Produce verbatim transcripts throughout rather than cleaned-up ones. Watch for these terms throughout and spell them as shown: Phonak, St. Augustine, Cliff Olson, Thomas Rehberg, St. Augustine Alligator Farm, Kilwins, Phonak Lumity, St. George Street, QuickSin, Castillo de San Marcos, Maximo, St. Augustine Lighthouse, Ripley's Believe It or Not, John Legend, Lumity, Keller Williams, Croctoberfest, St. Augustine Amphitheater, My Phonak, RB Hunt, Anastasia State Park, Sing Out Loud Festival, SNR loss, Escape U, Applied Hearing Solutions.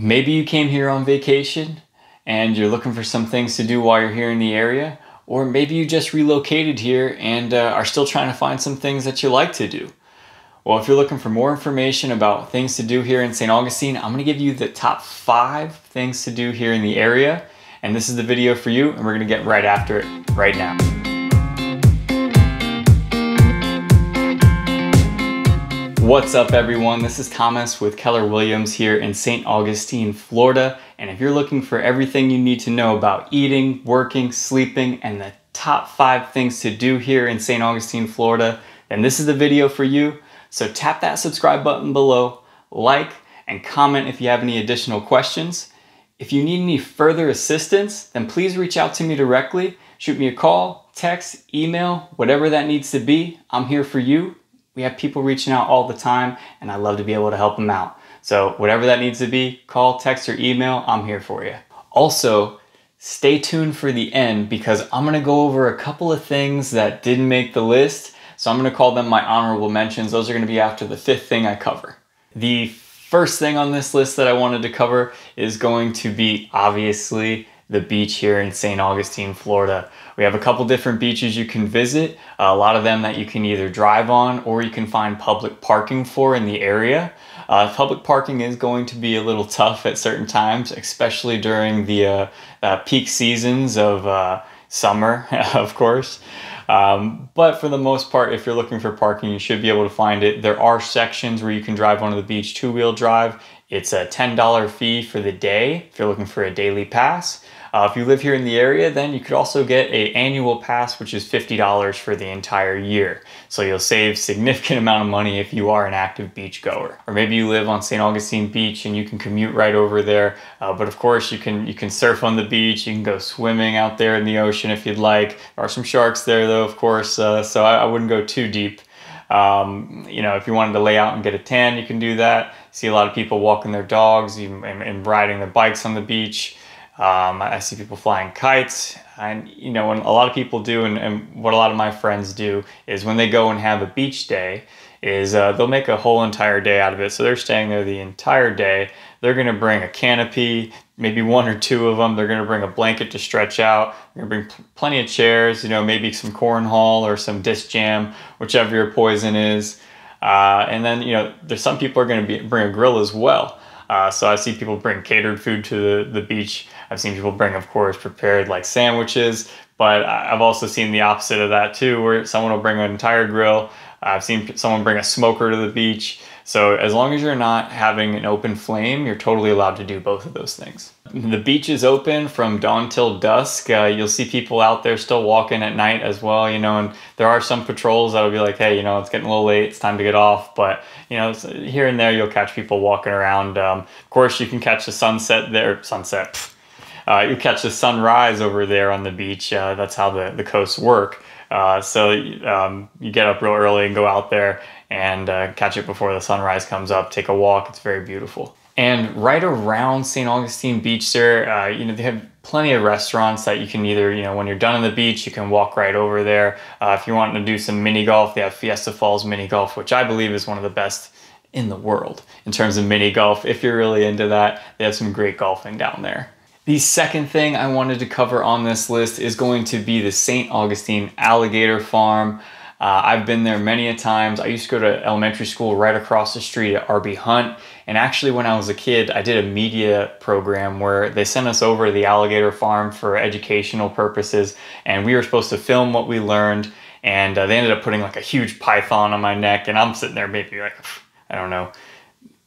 Maybe you came here on vacation and you're looking for some things to do while you're here in the area, or maybe you just relocated here and uh, are still trying to find some things that you like to do. Well, if you're looking for more information about things to do here in Saint Augustine, I'm going to give you the top five things to do here in the area, and this is the video for you, and we're going to get right after it right now. What's up, everyone? This is Thomas with Keller Williams here in Saint Augustine, Florida. And if you're looking for everything you need to know about eating, working, sleeping, and the top five things to do here in Saint Augustine, Florida, then this is the video for you. So tap that subscribe button below, like, and comment if you have any additional questions. If you need any further assistance, then please reach out to me directly. Shoot me a call, text, email, whatever that needs to be. I'm here for you. We have people reaching out all the time, and I love to be able to help them out. So whatever that needs to be, call, text, or email, I'm here for you. Also, stay tuned for the end because I'm gonna go over a couple of things that didn't make the list. So I'm gonna call them my honorable mentions. Those are gonna be after the fifth thing I cover. The first thing on this list that I wanted to cover is going to be, obviously, the beach here in Saint Augustine, Florida. We have a couple different beaches you can visit, a lot of them that you can either drive on or you can find public parking for in the area. Uh, public parking is going to be a little tough at certain times, especially during the uh, uh, peak seasons of uh, summer, of course. Um, but for the most part, if you're looking for parking, you should be able to find it. There are sections where you can drive onto the beach two-wheel drive. It's a ten dollar fee for the day if you're looking for a daily pass. Uh, if you live here in the area, then you could also get an annual pass, which is fifty dollars for the entire year. So you'll save a significant amount of money if you are an active beach goer. Or maybe you live on Saint Augustine Beach and you can commute right over there. Uh, but of course, you can, you can surf on the beach. You can go swimming out there in the ocean if you'd like. There are some sharks there, though, of course, uh, so I, I wouldn't go too deep. Um, you know, if you wanted to lay out and get a tan, you can do that. See a lot of people walking their dogs and, and riding their bikes on the beach. Um, I see people flying kites, and you know, when a lot of people do, and, and what a lot of my friends do is when they go and have a beach day is uh, they'll make a whole entire day out of it. So they're staying there the entire day. They're going to bring a canopy, maybe one or two of them. They're going to bring a blanket to stretch out. They're going to bring pl- plenty of chairs, you know, maybe some cornhole or some disc jam, whichever your poison is. Uh, and then, you know, there's some people are going to be bring a grill as well. Uh, so I see people bring catered food to the, the beach. I've seen people bring, of course, prepared like sandwiches, but I've also seen the opposite of that too, where someone will bring an entire grill. I've seen someone bring a smoker to the beach. So as long as you're not having an open flame, you're totally allowed to do both of those things. The beach is open from dawn till dusk. Uh, you'll see people out there still walking at night as well, you know, and there are some patrols that'll be like, hey, you know, it's getting a little late, it's time to get off. But, you know, here and there, you'll catch people walking around. Um, of course, you can catch the sunset there, sunset. Uh, you catch the sunrise over there on the beach. Uh, that's how the, the coasts work. Uh, so um, you get up real early and go out there and uh, catch it before the sunrise comes up, take a walk. It's very beautiful. And right around Saint Augustine Beach there, uh, you know, they have plenty of restaurants that you can either, you know, when you're done on the beach, you can walk right over there. Uh, if you want to do some mini golf, they have Fiesta Falls Mini Golf, which I believe is one of the best in the world in terms of mini golf. If you're really into that, they have some great golfing down there. The second thing I wanted to cover on this list is going to be the Saint Augustine Alligator Farm. Uh, I've been there many a times. I used to go to elementary school right across the street at R B Hunt. And actually when I was a kid, I did a media program where they sent us over to the alligator farm for educational purposes. And we were supposed to film what we learned. And uh, they ended up putting like a huge python on my neck. And I'm sitting there maybe like, I don't know,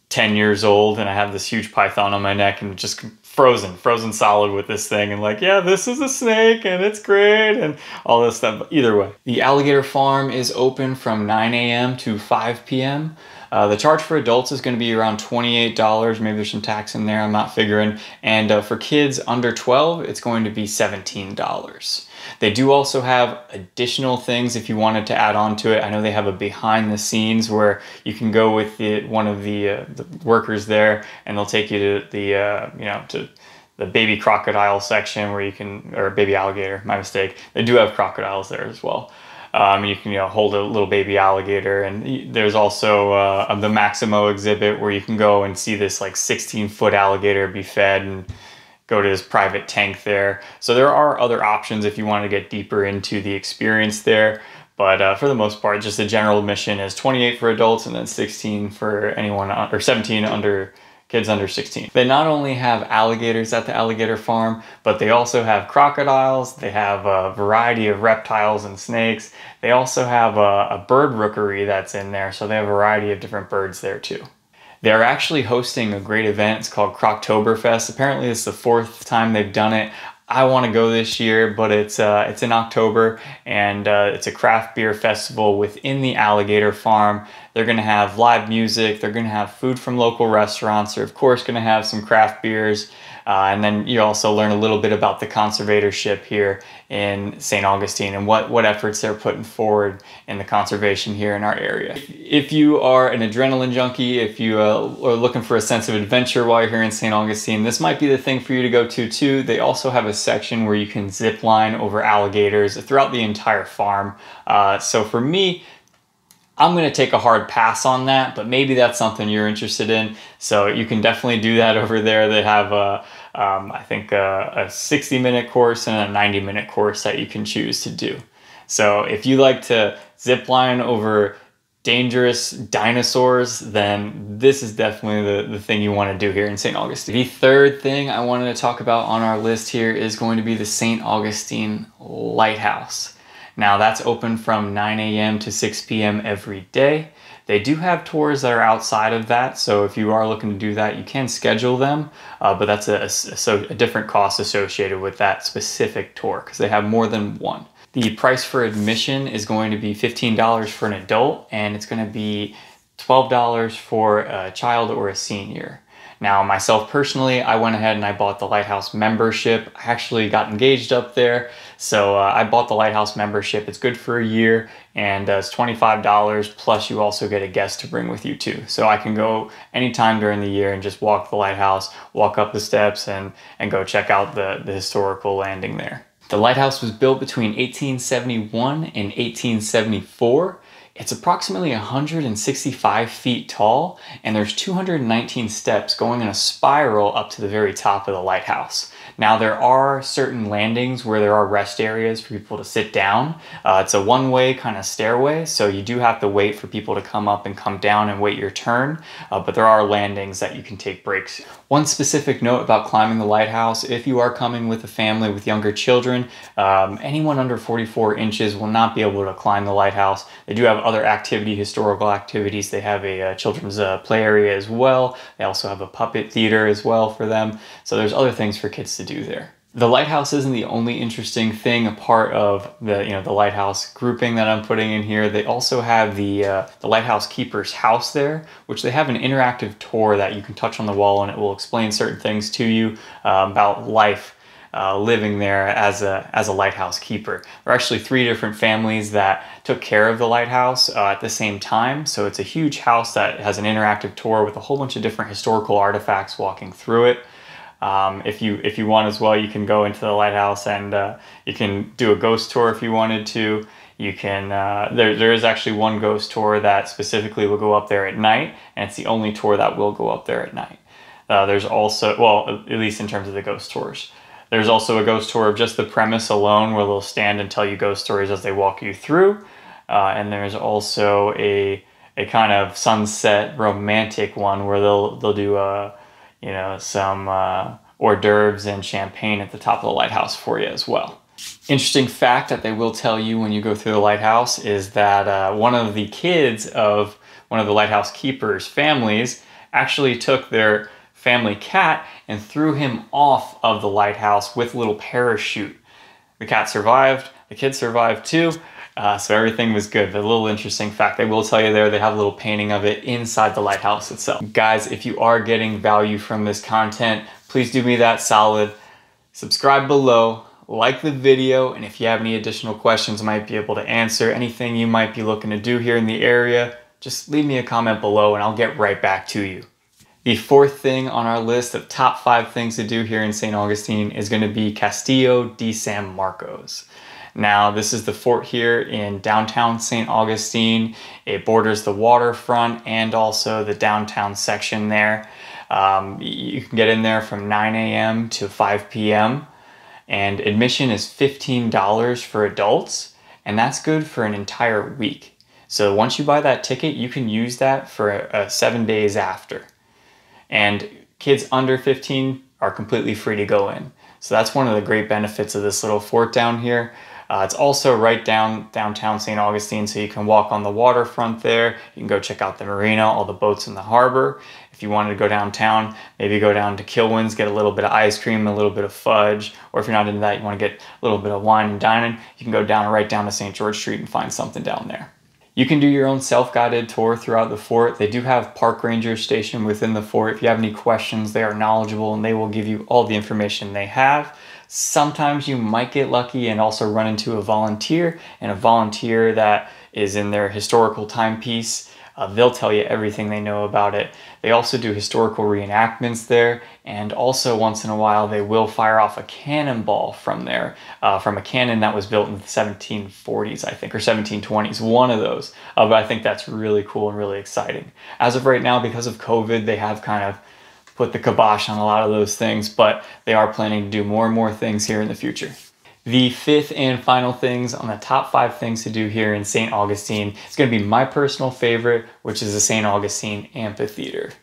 ten years old. And I have this huge python on my neck and just frozen, frozen solid with this thing, and like, yeah, this is a snake and it's great and all this stuff. But either way, the alligator farm is open from nine A M to five P M Uh, the charge for adults is going to be around twenty-eight dollars. Maybe there's some tax in there, I'm not figuring. And uh, for kids under twelve, it's going to be seventeen dollars. They do also have additional things if you wanted to add on to it. I know they have a behind the scenes where you can go with the, one of the, uh, the workers there, and they'll take you to the uh, you know to the baby crocodile section where you can, or baby alligator, my mistake. They do have crocodiles there as well. Um, you can, you know, hold a little baby alligator. And there's also uh, the Maximo exhibit, where you can go and see this like sixteen foot alligator be fed and go to this private tank there. So there are other options if you want to get deeper into the experience there. But uh, for the most part, just the general admission is twenty-eight for adults and then sixteen for anyone, or seventeen under kids under sixteen. They not only have alligators at the alligator farm, but they also have crocodiles. They have a variety of reptiles and snakes. They also have a, a bird rookery that's in there. So they have a variety of different birds there too. They're actually hosting a great event. It's called Croctoberfest. Apparently it's the fourth time they've done it. I want to go this year, but it's uh, it's in October, and uh, it's a craft beer festival within the alligator farm. They're going to have live music. They're going to have food from local restaurants. They're, of course, going to have some craft beers. Uh, and then you also learn a little bit about the conservatorship here in Saint Augustine and what, what efforts they're putting forward in the conservation here in our area. If you are an adrenaline junkie, if you uh, are looking for a sense of adventure while you're here in Saint Augustine, this might be the thing for you to go to too. They also have a section where you can zip line over alligators throughout the entire farm. Uh, so for me, I'm going to take a hard pass on that, but maybe that's something you're interested in. So you can definitely do that over there. They have, a, um, I think, a sixty minute course and a ninety minute course that you can choose to do. So if you like to zip line over dangerous dinosaurs, then this is definitely the, the thing you want to do here in Saint Augustine. The third thing I wanted to talk about on our list here is going to be the Saint Augustine Lighthouse. Now that's open from nine A M to six P M every day. They do have tours that are outside of that, so if you are looking to do that, you can schedule them, uh, but that's a, a, so a different cost associated with that specific tour because they have more than one. The price for admission is going to be fifteen dollars for an adult, and it's going to be twelve dollars for a child or a senior. Now, myself personally, I went ahead and I bought the Lighthouse membership. I actually got engaged up there. So uh, I bought the Lighthouse membership. It's good for a year, and uh, it's twenty-five dollars, plus you also get a guest to bring with you too. So I can go anytime during the year and just walk the lighthouse, walk up the steps, and, and go check out the, the historical landing there. The lighthouse was built between eighteen seventy-one and eighteen seventy-four. It's approximately one hundred sixty-five feet tall, and there's two hundred nineteen steps going in a spiral up to the very top of the lighthouse. Now, there are certain landings where there are rest areas for people to sit down. Uh, it's a one-way kind of stairway, so you do have to wait for people to come up and come down and wait your turn, uh, but there are landings that you can take breaks. One specific note about climbing the lighthouse: if you are coming with a family with younger children, um, anyone under forty-four inches will not be able to climb the lighthouse. They do have other activity, historical activities. They have a uh, children's uh, play area as well. They also have a puppet theater as well for them. So there's other things for kids to do there. The lighthouse isn't the only interesting thing a part of the, you know, the lighthouse grouping that I'm putting in here. They also have the, uh, the lighthouse keeper's house there, which they have an interactive tour that you can touch on the wall, and it will explain certain things to you uh, about life Uh, living there as a as a lighthouse keeper. There are actually three different families that took care of the lighthouse uh, at the same time. So it's a huge house that has an interactive tour with a whole bunch of different historical artifacts walking through it. Um, if you if you want as well, you can go into the lighthouse and uh, you can do a ghost tour if you wanted to. You can, uh, there, there is actually one ghost tour that specifically will go up there at night, and it's the only tour that will go up there at night. Uh, there's also, well, at least in terms of the ghost tours. There's also a ghost tour of just the premise alone, where they'll stand and tell you ghost stories as they walk you through. Uh, and there's also a a kind of sunset romantic one where they'll they'll do a, you know, some uh, hors d'oeuvres and champagne at the top of the lighthouse for you as well. Interesting fact that they will tell you when you go through the lighthouse is that uh, one of the kids of one of the lighthouse keepers' families actually took their family cat and threw him off of the lighthouse with a little parachute. The cat survived, the kid survived too, uh, so everything was good. But a little interesting fact they will tell you there, they have a little painting of it inside the lighthouse itself. Guys, if you are getting value from this content, please do me that solid. Subscribe below, like the video, and if you have any additional questions I might be able to answer, anything you might be looking to do here in the area, just leave me a comment below and I'll get right back to you. The fourth thing on our list of top five things to do here in Saint Augustine is going to be Castillo de San Marcos. Now, this is the fort here in downtown Saint Augustine. It borders the waterfront and also the downtown section there. Um, you can get in there from nine A M to five P M and admission is fifteen dollars for adults, and that's good for an entire week. So once you buy that ticket, you can use that for uh, seven days after. And kids under fifteen are completely free to go in. So that's one of the great benefits of this little fort down here. Uh, it's also right down downtown Saint Augustine, so you can walk on the waterfront there. You can go check out the marina, all the boats in the harbor. If you wanted to go downtown, maybe go down to Kilwins, get a little bit of ice cream, a little bit of fudge, or if you're not into that, you want to get a little bit of wine and dining, you can go down right down to Saint George Street and find something down there. You can do your own self-guided tour throughout the fort. They do have park rangers stationed within the fort. If you have any questions, they are knowledgeable and they will give you all the information they have. Sometimes you might get lucky and also run into a volunteer, and a volunteer that is in their historical timepiece. Uh, they'll tell you everything they know about it. They also do historical reenactments there, and also once in a while they will fire off a cannonball from there, uh, from a cannon that was built in the seventeen forties, I think, or seventeen twenties, one of those. Uh, but I think that's really cool and really exciting. As of right now, because of COVID, they have kind of put the kibosh on a lot of those things, but they are planning to do more and more things here in the future. The fifth and final things on the top five things to do here in Saint Augustine is going to be my personal favorite, which is the Saint Augustine Amphitheater.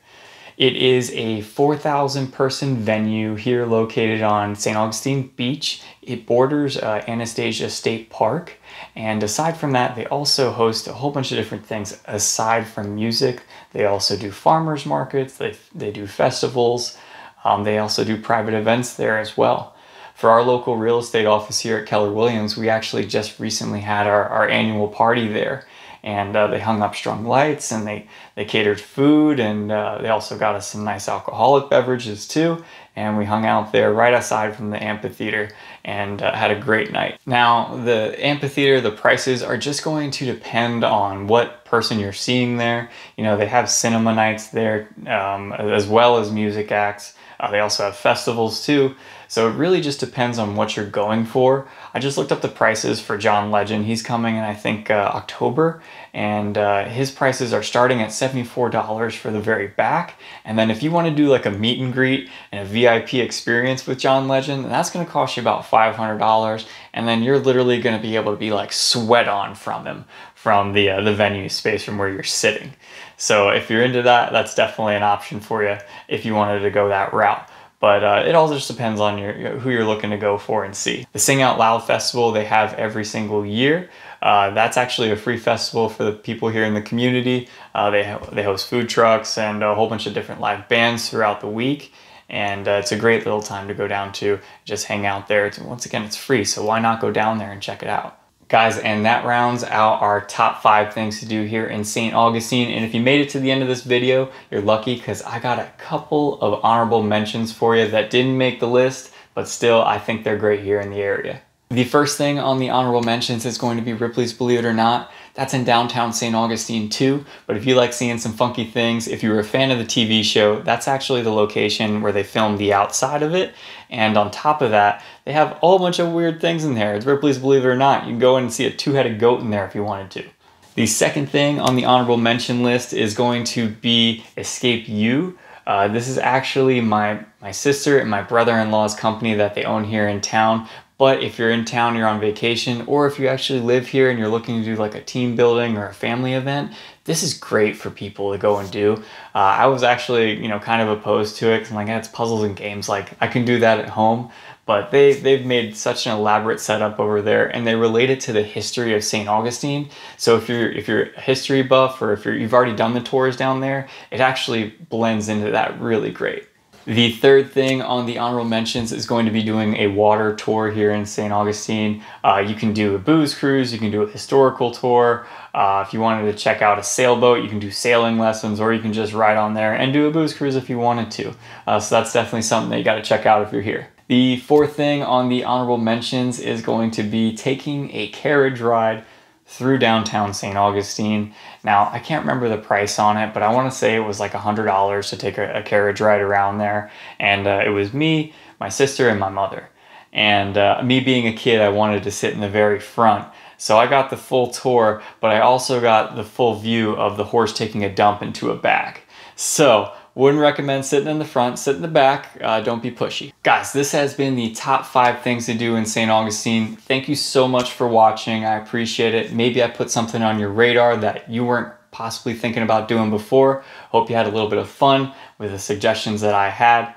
It is a four thousand person venue here located on Saint Augustine Beach. It borders uh, Anastasia State Park. And aside from that, they also host a whole bunch of different things aside from music. They also do farmers markets, they, they do festivals, um, they also do private events there as well. For our local real estate office here at Keller Williams, we actually just recently had our, our annual party there, and uh, they hung up strung lights and they, they catered food, and uh, they also got us some nice alcoholic beverages too, and we hung out there right aside from the amphitheater and uh, had a great night. Now, the amphitheater, the prices are just going to depend on what person you're seeing there. You know, they have cinema nights there um, as well as music acts. Uh, they also have festivals too. So it really just depends on what you're going for. I just looked up the prices for John Legend. He's coming in, I think, uh, October, and uh, his prices are starting at seventy-four dollars for the very back. And then if you want to do like a meet and greet and a V I P experience with John Legend, that's going to cost you about five hundred dollars. And then you're literally going to be able to be like sweat on from him, from the, uh, the venue space from where you're sitting. So if you're into that, that's definitely an option for you if you wanted to go that route. But uh, it all just depends on your, who you're looking to go for and see. The Sing Out Loud Festival they have every single year. Uh, that's actually a free festival for the people here in the community. Uh, they, ho they host food trucks and a whole bunch of different live bands throughout the week. And uh, it's a great little time to go down to, just hang out there. It's, once again, it's free, so why not go down there and check it out? Guys, and that rounds out our top five things to do here in Saint Augustine. And if you made it to the end of this video, you're lucky, because I got a couple of honorable mentions for you that didn't make the list, but still, I think they're great here in the area. The first thing on the honorable mentions is going to be Ripley's Believe It or Not. That's in downtown Saint Augustine too, but if you like seeing some funky things, if you were a fan of the T V show, that's actually the location where they filmed the outside of it. And on top of that, they have a whole bunch of weird things in there. It's Ripley's Believe It or Not. You can go in and see a two-headed goat in there if you wanted to. The second thing on the honorable mention list is going to be Escape U. Uh, this is actually my, my sister and my brother-in-law's company that they own here in town. But if you're in town, you're on vacation, or if you actually live here and you're looking to do like a team building or a family event, this is great for people to go and do. Uh, I was actually, you know, kind of opposed to it, because I'm like, yeah, it's puzzles and games. Like, I can do that at home. But they, they've made such an elaborate setup over there, and they relate it to the history of Saint Augustine. So if you're, if you're a history buff, or if you're, you've already done the tours down there, it actually blends into that really great. The third thing on the honorable mentions is going to be doing a water tour here in Saint Augustine. Uh, you can do a booze cruise, you can do a historical tour. Uh, if you wanted to check out a sailboat, you can do sailing lessons, or you can just ride on there and do a booze cruise if you wanted to. Uh, so that's definitely something that you got to check out if you're here. The fourth thing on the honorable mentions is going to be taking a carriage ride through downtown Saint Augustine. Now, I can't remember the price on it, but I want to say it was like one hundred dollars to take a, a carriage ride around there. And uh, it was me, my sister, and my mother. And uh, me being a kid, I wanted to sit in the very front. So I got the full tour, but I also got the full view of the horse taking a dump into a bag. So wouldn't recommend sitting in the front, sit in the back, uh, don't be pushy. Guys, this has been the top five things to do in Saint Augustine. Thank you so much for watching, I appreciate it. Maybe I put something on your radar that you weren't possibly thinking about doing before. Hope you had a little bit of fun with the suggestions that I had.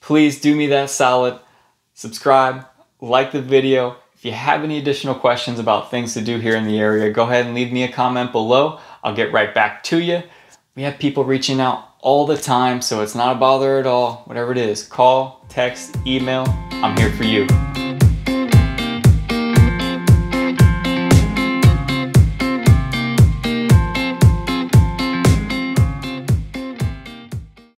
Please do me that solid. Subscribe, like the video. If you have any additional questions about things to do here in the area, go ahead and leave me a comment below. I'll get right back to you. We have people reaching out all the time, so it's not a bother at all. Whatever it is, call, text, email, I'm here for you.